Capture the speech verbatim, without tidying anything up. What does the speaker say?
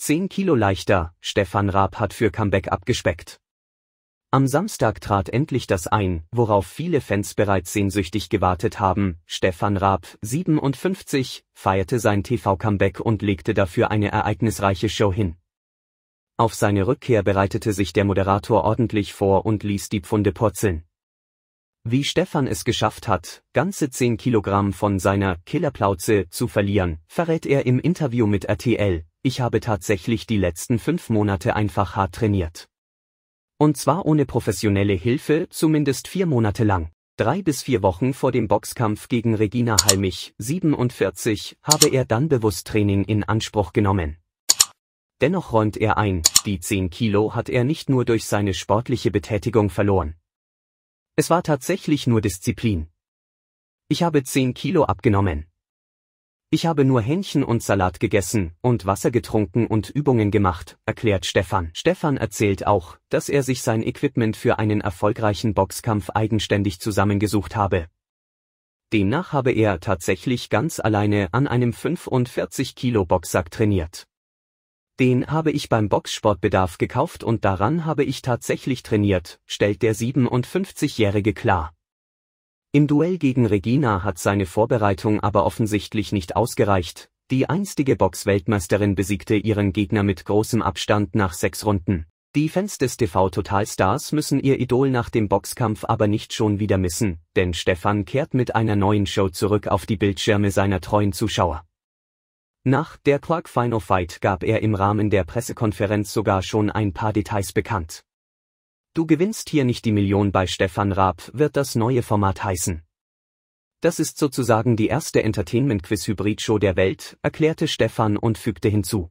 zehn Kilo leichter, Stefan Raab hat für Comeback abgespeckt. Am Samstag trat endlich das ein, worauf viele Fans bereits sehnsüchtig gewartet haben. Stefan Raab, siebenundfünfzig, feierte sein T V-Comeback und legte dafür eine ereignisreiche Show hin. Auf seine Rückkehr bereitete sich der Moderator ordentlich vor und ließ die Pfunde purzeln. Wie Stefan es geschafft hat, ganze zehn Kilogramm von seiner Killerplauze zu verlieren, verrät er im Interview mit R T L: Ich habe tatsächlich die letzten fünf Monate einfach hart trainiert. Und zwar ohne professionelle Hilfe, zumindest vier Monate lang. Drei bis vier Wochen vor dem Boxkampf gegen Regina Halmich, siebenundvierzig, habe er dann bewusst Training in Anspruch genommen. Dennoch räumt er ein, die zehn Kilo hat er nicht nur durch seine sportliche Betätigung verloren. Es war tatsächlich nur Disziplin. Ich habe zehn Kilo abgenommen. Ich habe nur Hähnchen und Salat gegessen und Wasser getrunken und Übungen gemacht, erklärt Stefan. Stefan erzählt auch, dass er sich sein Equipment für einen erfolgreichen Boxkampf eigenständig zusammengesucht habe. Demnach habe er tatsächlich ganz alleine an einem fünfundvierzig Kilo Boxsack trainiert. Den habe ich beim Boxsportbedarf gekauft und daran habe ich tatsächlich trainiert, stellt der siebenundfünfzigjährige klar. Im Duell gegen Regina hat seine Vorbereitung aber offensichtlich nicht ausgereicht. Die einstige Box-Weltmeisterin besiegte ihren Gegner mit großem Abstand nach sechs Runden. Die Fans des T V-Totalstars müssen ihr Idol nach dem Boxkampf aber nicht schon wieder missen, denn Stefan kehrt mit einer neuen Show zurück auf die Bildschirme seiner treuen Zuschauer. Nach der Quark Final Fight gab er im Rahmen der Pressekonferenz sogar schon ein paar Details bekannt. Du gewinnst hier nicht die Million. Bei Stefan Raab wird das neue Format heißen. Das ist sozusagen die erste Entertainment-Quiz-Hybrid-Show der Welt, erklärte Stefan und fügte hinzu.